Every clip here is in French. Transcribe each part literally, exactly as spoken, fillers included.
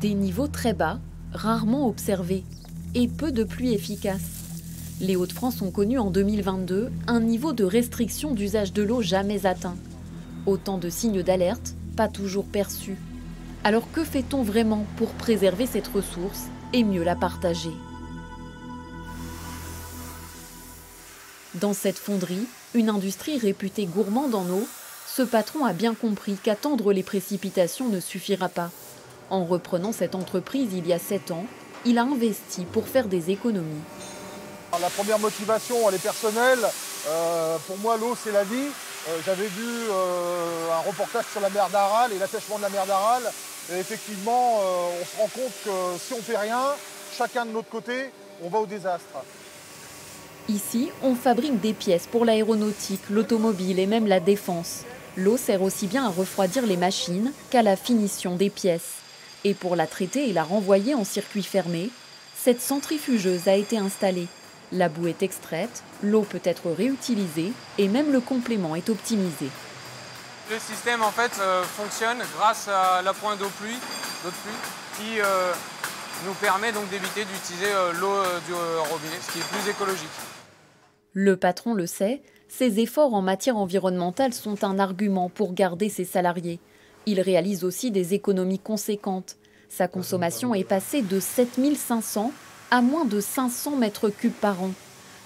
Des niveaux très bas, rarement observés, et peu de pluie efficace. Les Hauts-de-France ont connu en deux mille vingt-deux un niveau de restriction d'usage de l'eau jamais atteint. Autant de signes d'alerte, pas toujours perçus. Alors que fait-on vraiment pour préserver cette ressource et mieux la partager? Dans cette fonderie, une industrie réputée gourmande en eau, ce patron a bien compris qu'attendre les précipitations ne suffira pas. En reprenant cette entreprise il y a sept ans, il a investi pour faire des économies. La première motivation, elle est personnelle. Euh, pour moi, l'eau, c'est la vie. Euh, J'avais vu euh, un reportage sur la mer d'Aral et l'assèchement de la mer d'Aral. Et effectivement, euh, on se rend compte que si on ne fait rien, chacun de notre côté, on va au désastre. Ici, on fabrique des pièces pour l'aéronautique, l'automobile et même la défense. L'eau sert aussi bien à refroidir les machines qu'à la finition des pièces. Et pour la traiter et la renvoyer en circuit fermé, cette centrifugeuse a été installée. La boue est extraite, l'eau peut être réutilisée et même le complément est optimisé. Le système en fait euh, fonctionne grâce à l'appoint d'eau pluie, d'eau de pluie qui euh, nous permet donc d'éviter d'utiliser euh, l'eau euh, du euh, robinet, ce qui est plus écologique. Le patron le sait, ses efforts en matière environnementale sont un argument pour garder ses salariés. Il réalise aussi des économies conséquentes. Sa consommation est passée de sept mille cinq cents à moins de cinq cents mètres cubes par an.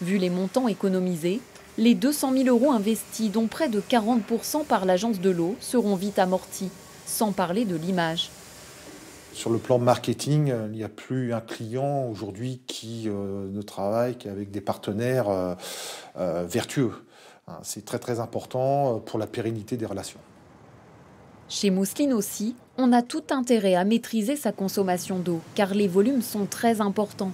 Vu les montants économisés, les deux cent mille euros investis, dont près de quarante pour cent par l'agence de l'eau, seront vite amortis, sans parler de l'image. Sur le plan marketing, il n'y a plus un client aujourd'hui qui euh, ne travaille qu'avec des partenaires euh, euh, vertueux. C'est très très important pour la pérennité des relations. Chez Mousseline aussi, on a tout intérêt à maîtriser sa consommation d'eau, car les volumes sont très importants.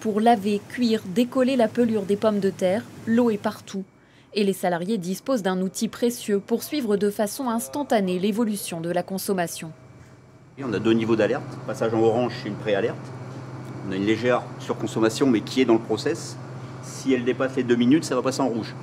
Pour laver, cuire, décoller la pelure des pommes de terre, l'eau est partout. Et les salariés disposent d'un outil précieux pour suivre de façon instantanée l'évolution de la consommation. On a deux niveaux d'alerte. Passage en orange, c'est une pré-alerte. On a une légère surconsommation, mais qui est dans le process. Si elle dépasse les deux minutes, ça va passer en rouge.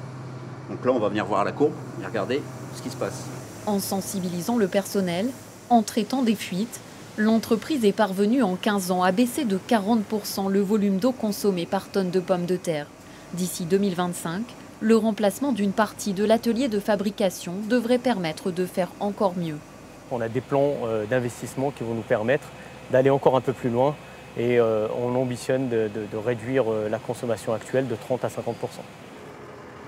Donc là, on va venir voir la courbe et regarder ce qui se passe. En sensibilisant le personnel, en traitant des fuites, l'entreprise est parvenue en quinze ans à baisser de quarante pour cent le volume d'eau consommée par tonne de pommes de terre. D'ici deux mille vingt-cinq, le remplacement d'une partie de l'atelier de fabrication devrait permettre de faire encore mieux. On a des plans d'investissement qui vont nous permettre d'aller encore un peu plus loin et on ambitionne de, de, de réduire la consommation actuelle de trente à cinquante pour cent.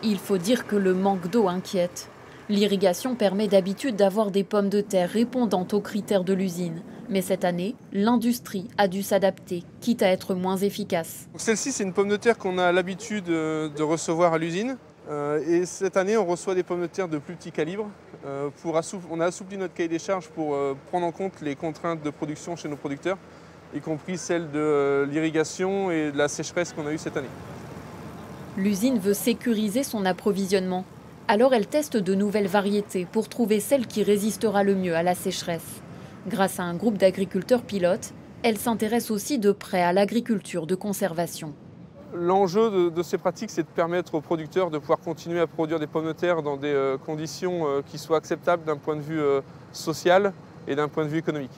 Il faut dire que le manque d'eau inquiète. L'irrigation permet d'habitude d'avoir des pommes de terre répondant aux critères de l'usine. Mais cette année, l'industrie a dû s'adapter, quitte à être moins efficace. Celle-ci, c'est une pomme de terre qu'on a l'habitude de recevoir à l'usine. Et cette année, on reçoit des pommes de terre de plus petit calibre. Pour on a assoupli notre cahier des charges pour prendre en compte les contraintes de production chez nos producteurs, y compris celles de l'irrigation et de la sécheresse qu'on a eue cette année. L'usine veut sécuriser son approvisionnement. Alors elle teste de nouvelles variétés pour trouver celle qui résistera le mieux à la sécheresse. Grâce à un groupe d'agriculteurs pilotes, elle s'intéresse aussi de près à l'agriculture de conservation. L'enjeu de, de ces pratiques, c'est de permettre aux producteurs de pouvoir continuer à produire des pommes de terre dans des euh, conditions euh, qui soient acceptables d'un point de vue euh, social et d'un point de vue économique.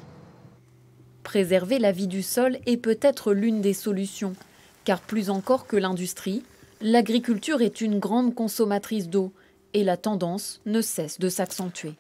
Préserver la vie du sol est peut-être l'une des solutions, car plus encore que l'industrie, l'agriculture est une grande consommatrice d'eau. Et la tendance ne cesse de s'accentuer.